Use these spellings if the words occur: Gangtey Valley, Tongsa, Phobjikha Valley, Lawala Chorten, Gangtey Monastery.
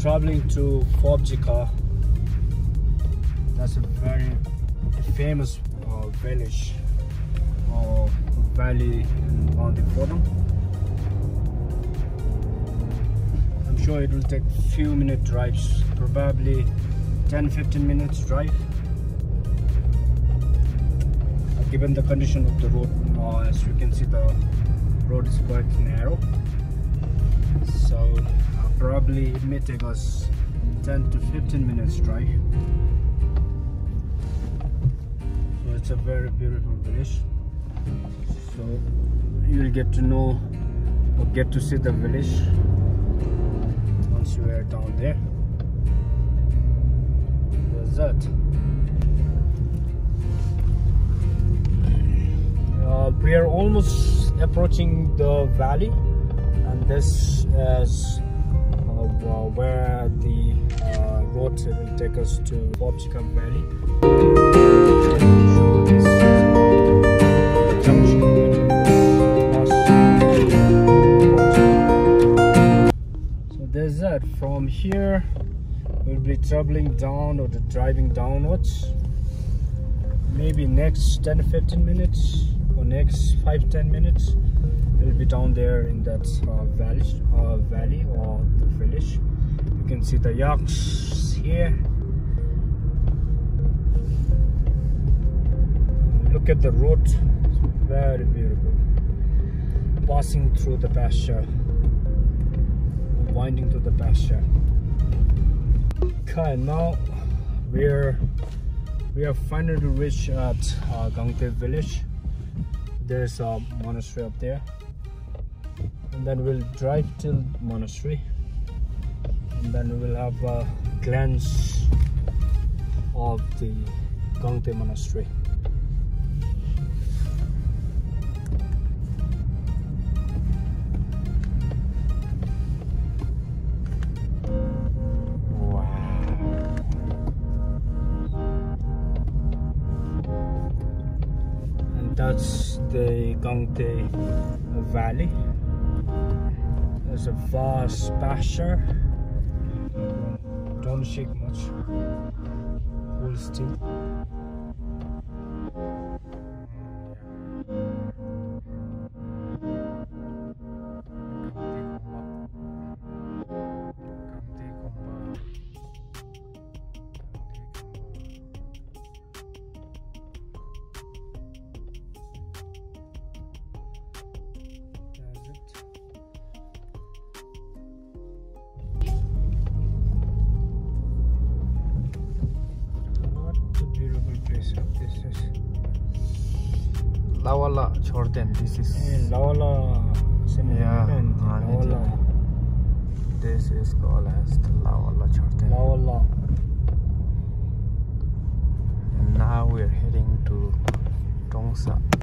Traveling to Phobjikha, that's a very famous village or valley on the bottom. I'm sure it will take few minute drives, probably 10-15 minutes drive, given the condition of the road. As you can see, the road is quite narrow, so probably it may take us 10 to 15 minutes drive. So it's a very beautiful village, so you'll get to know or get to see the village once you are down there. There's that. We are almost approaching the valley, and this is where the road will take us to Phobjikha Valley. So there's that. From here we'll be traveling down or driving downwards. Maybe next 10-15 minutes or next 5-10 minutes we'll be down there in that valley or the village. You can see the yaks here. Look at the road, it's very beautiful. Passing through the pasture, winding through the pasture. Okay, now we are finally reached at Gangtey village. There's a monastery up there, and then we'll drive till monastery, and then we'll have a glance of the Gangtey Monastery. Wow. And that's the Gangtey Valley. There's a vast pasture. Don't shake much. Hold still. Lawala Chorten, this is Lawala. Yeah, Lawala. This is called as Lawala Chorten. Lawala. And now we are heading to Tongsa.